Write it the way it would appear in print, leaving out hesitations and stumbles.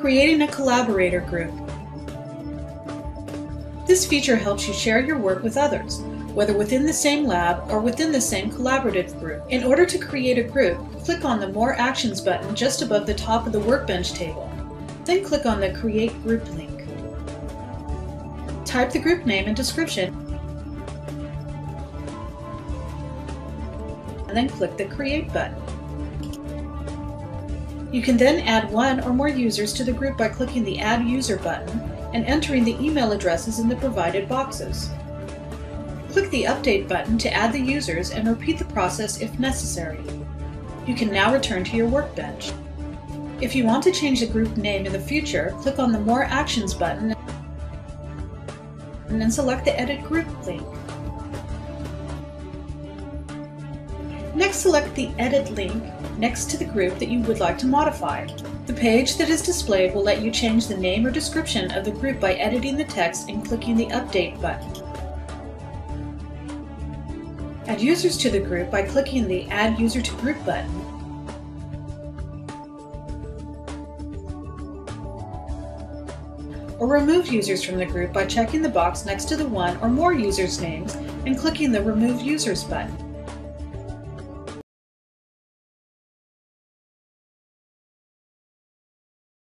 Creating a collaborator group. This feature helps you share your work with others, whether within the same lab or within the same collaborative group. In order to create a group, click on the More Actions button just above the top of the Workbench table. Then click on the Create Group link. Type the group name and description, and then click the Create button. You can then add one or more users to the group by clicking the Add User button and entering the email addresses in the provided boxes. Click the Update button to add the users and repeat the process if necessary. You can now return to your workbench. If you want to change the group name in the future, click on the More Actions button and then select the Edit Group link. Next, select the Edit link next to the group that you would like to modify. The page that is displayed will let you change the name or description of the group by editing the text and clicking the Update button. Add users to the group by clicking the Add User to Group button. Or remove users from the group by checking the box next to the one or more users' names and clicking the Remove Users button.